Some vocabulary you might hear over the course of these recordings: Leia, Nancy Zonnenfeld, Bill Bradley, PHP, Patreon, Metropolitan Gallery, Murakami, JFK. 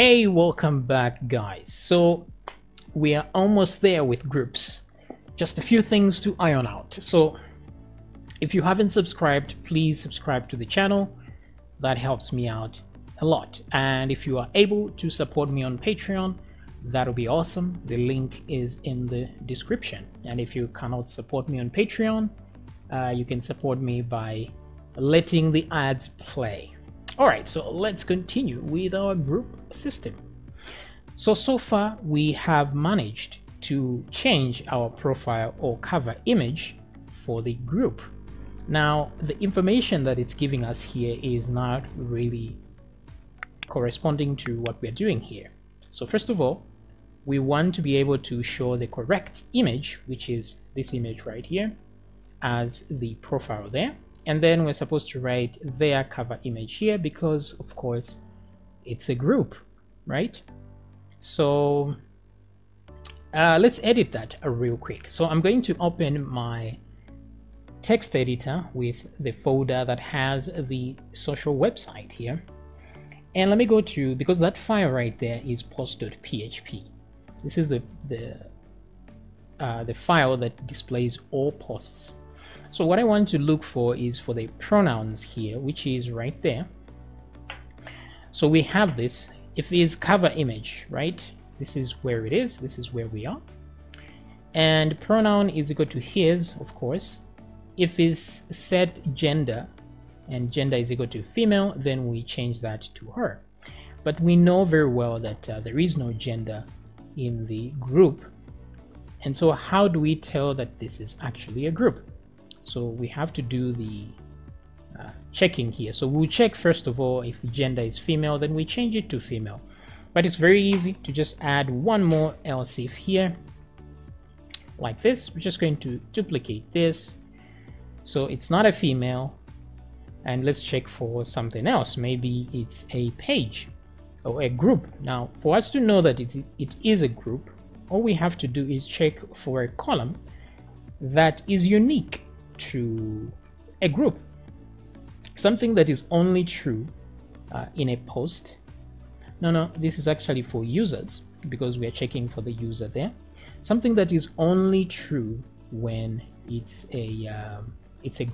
Hey, welcome back guys. So we are almost there with groups. Just a few things to iron out. So if you haven't subscribed, please subscribe to the channel. That helps me out a lot. And if you are able to support me on Patreon, that'll be awesome. The link is in the description. And if you cannot support me on Patreon, you can support me by letting the ads play. All right, so let's continue with our group system. So far we have managed to change our profile or cover image for the group. Now, the information that it's giving us here is not really corresponding to what we're doing here. So first of all, we want to be able to show the correct image, which is this image right here, as the profile there. And then we're supposed to write their cover image here because, of course, it's a group, right? So let's edit that real quick. So I'm going to open my text editor with the folder that has the social website here. And let me go to, because that file right there is post.php. This is the file that displays all posts. So what I want to look for is for the pronouns here, which is right there. So we have this, it is cover image, right? This is where it is. This is where we are. And pronoun is equal to his, of course. If is set gender and gender is equal to female, then we change that to her. But we know very well that there is no gender in the group. And so how do we tell that this is actually a group? So we have to do the checking here. So we'll check first of all, if the gender is female, then we change it to female. But it's very easy to just add one more else if here, like this. We're just going to duplicate this. So it's not a female. And let's check for something else. Maybe it's a page or a group. Now, for us to know that it is a group, all we have to do is check for a column that is unique to a group, something that is only true in a post. No, this is actually for users because we are checking for the user there. Something that is only true when it's a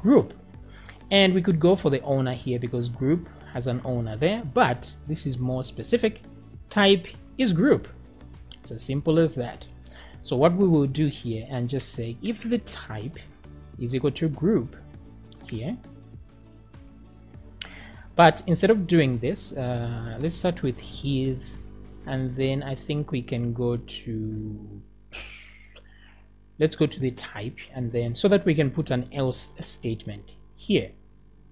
group. And we could go for the owner here because group has an owner there, but this is more specific. Type is group. It's as simple as that. So what we will do here and just say if the type is equal to group here, but instead of doing this, let's start with his, and then I think we can go to, let's go to the type, and then so that we can put an else statement here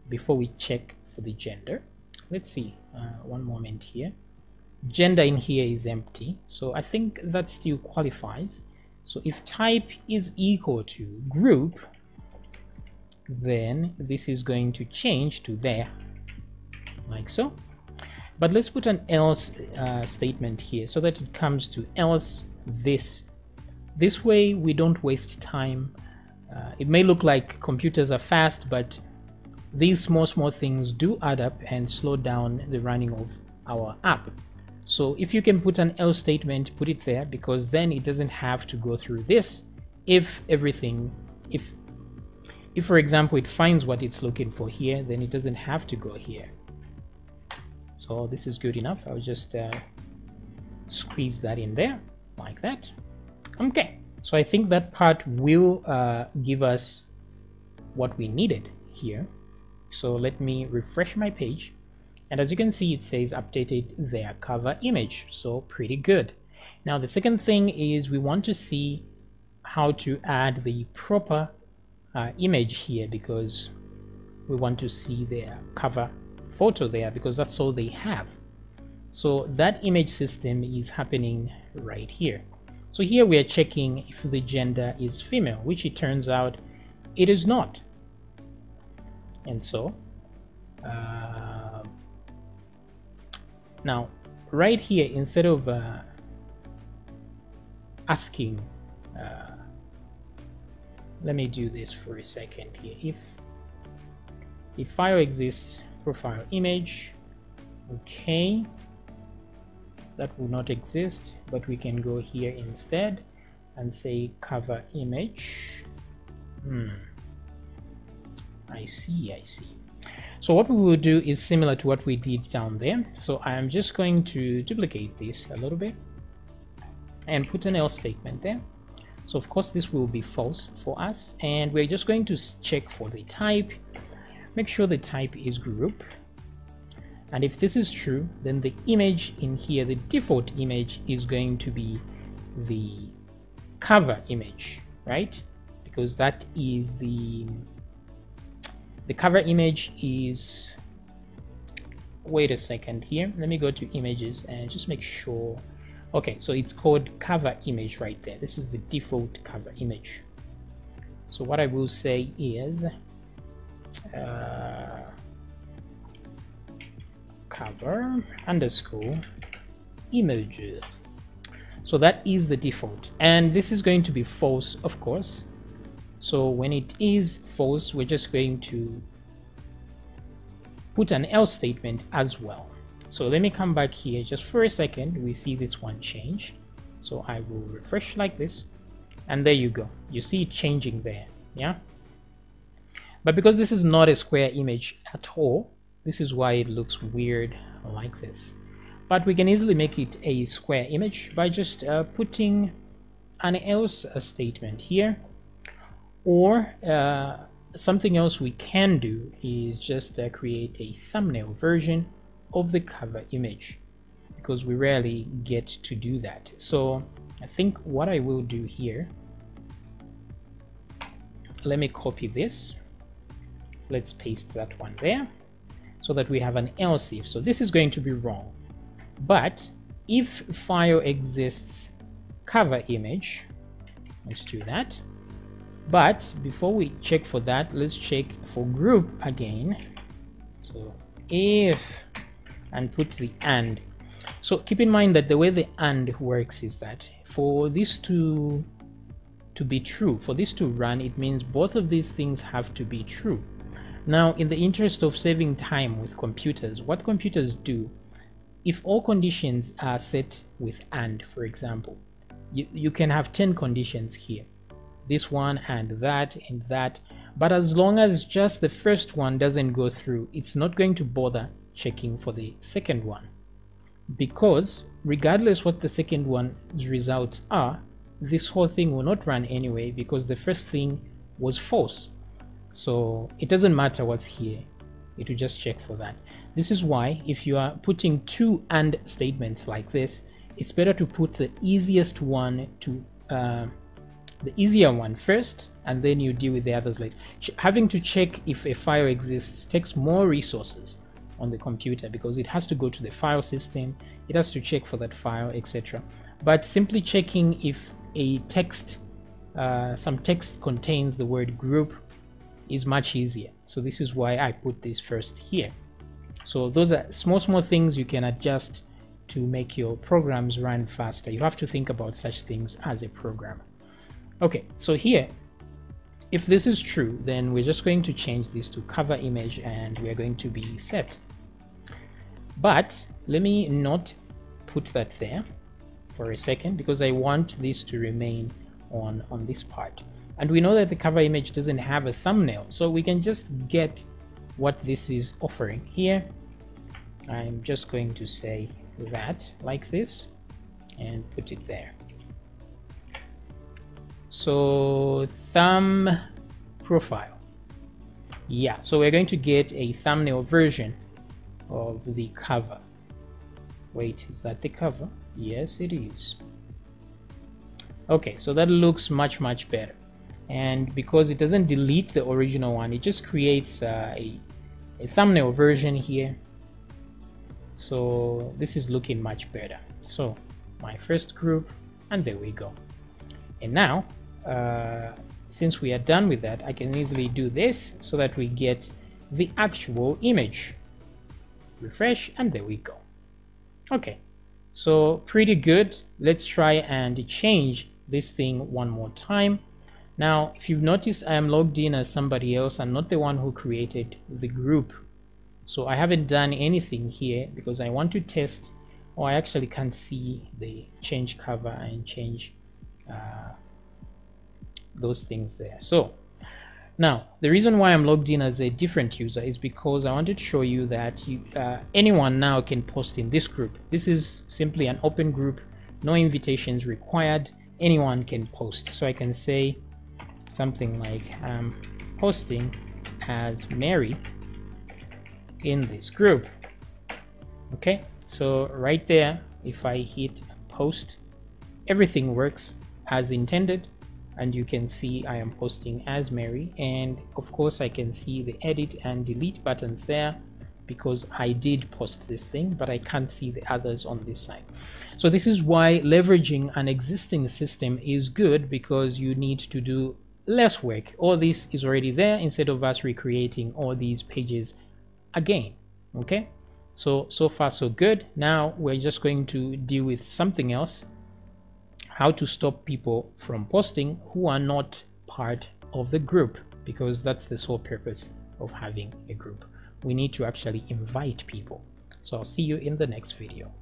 before we check for the gender. Let's see, one moment here. Gender in here is empty, so I think that still qualifies. So if type is equal to group, then this is going to change to there, like so. But let's put an else statement here so that it comes to else this. This way we don't waste time. It may look like computers are fast, but these small things do add up and slow down the running of our app. So if you can put an else statement, put it there, because then it doesn't have to go through this. If for example, it finds what it's looking for here, then it doesn't have to go here. So this is good enough. I'll just squeeze that in there like that. Okay, so I think that part will give us what we needed here. So let me refresh my page. And as you can see, it says updated their cover image. So pretty good. Now, the second thing is we want to see how to add the proper image here, because we want to see their cover photo there because that's all they have. So that image system is happening right here. So here we are checking if the gender is female, which it turns out it is not. And so, now, right here, instead of asking, let me do this for a second here. If the file exists, profile image, okay. that will not exist, but we can go here instead and say cover image. I see. So what we will do is similar to what we did down there. So I am just going to duplicate this a little bit and put an else statement there. So of course this will be false for us, and we're just going to check for the type. Make sure the type is group, and if this is true, then the image in here, the default image, is going to be the cover image, right? Because that is the cover image is, wait a second here, let me go to images and just make sure. Okay, so it's called cover image right there. This is the default cover image. So what I will say is cover underscore images. So that is the default, and this is going to be false, of course. So when it is false, we're just going to put an else statement as well. So let me come back here just for a second. We see this one change. So I will refresh like this, and there you go. You see it changing there, yeah? But because this is not a square image at all, this is why it looks weird like this. But we can easily make it a square image by just putting an else statement here. Or something else we can do is just create a thumbnail version of the cover image, because we rarely get to do that. So I think what I will do here, let me copy this. Let's paste that one there so that we have an else if. So this is going to be wrong, but if file exists cover image, let's do that. But before we check for that, let's check for group again. So if, and put the and. So keep in mind that the way the and works is that for this to be true, for this to run, it means both of these things have to be true. Now, in the interest of saving time with computers, what computers do, if all conditions are set with and, for example, you can have 10 conditions here. This one and that, but as long as just the first one doesn't go through, it's not going to bother checking for the second one, because regardless what the second one's results are, this whole thing will not run anyway, because the first thing was false. So it doesn't matter what's here, it will just check for that. This is why if you are putting two and statements like this, it's better to put the easiest one to the easier one first, and then you deal with the others later. Having to check if a file exists takes more resources on the computer, because it has to go to the file system, it has to check for that file, etc. But simply checking if a text, some text contains the word group, is much easier. So this is why I put this first here. So those are small things you can adjust to make your programs run faster. You have to think about such things as a programmer. Okay, so here, if this is true, then we're just going to change this to cover image, and we're going to be set. But let me not put that there for a second, because I want this to remain on this part. And we know that the cover image doesn't have a thumbnail, so we can just get what this is offering here. I'm just going to say that like this and put it there. So thumb profile, yeah, so we're going to get a thumbnail version of the cover. Wait, is that the cover? Yes, it is. Okay, so that looks much better, and because it doesn't delete the original one, it just creates a thumbnail version here. So this is looking much better. So my first group, and there we go. And now since we are done with that, I can easily do this so that we get the actual image. Refresh, and there we go. Okay, so pretty good. Let's try and change this thing one more time. Now, if you've noticed, I am logged in as somebody else and not the one who created the group. So I haven't done anything here because I want to test or I actually can't see the change cover and change those things there. So now the reason why I'm logged in as a different user is because I wanted to show you that anyone now can post in this group. This is simply an open group, no invitations required, anyone can post. So I can say something like I'm posting as Mary in this group. Okay, so right there, if I hit post, everything works as intended, and you can see I am posting as Mary, and of course I can see the edit and delete buttons there because I did post this thing, but I can't see the others on this side. So this is why leveraging an existing system is good, because you need to do less work. All this is already there instead of us recreating all these pages again. Okay, so far so good. Now we're just going to deal with something else: how to stop people from posting who are not part of the group, because that's the sole purpose of having a group. We need to actually invite people. So I'll see you in the next video.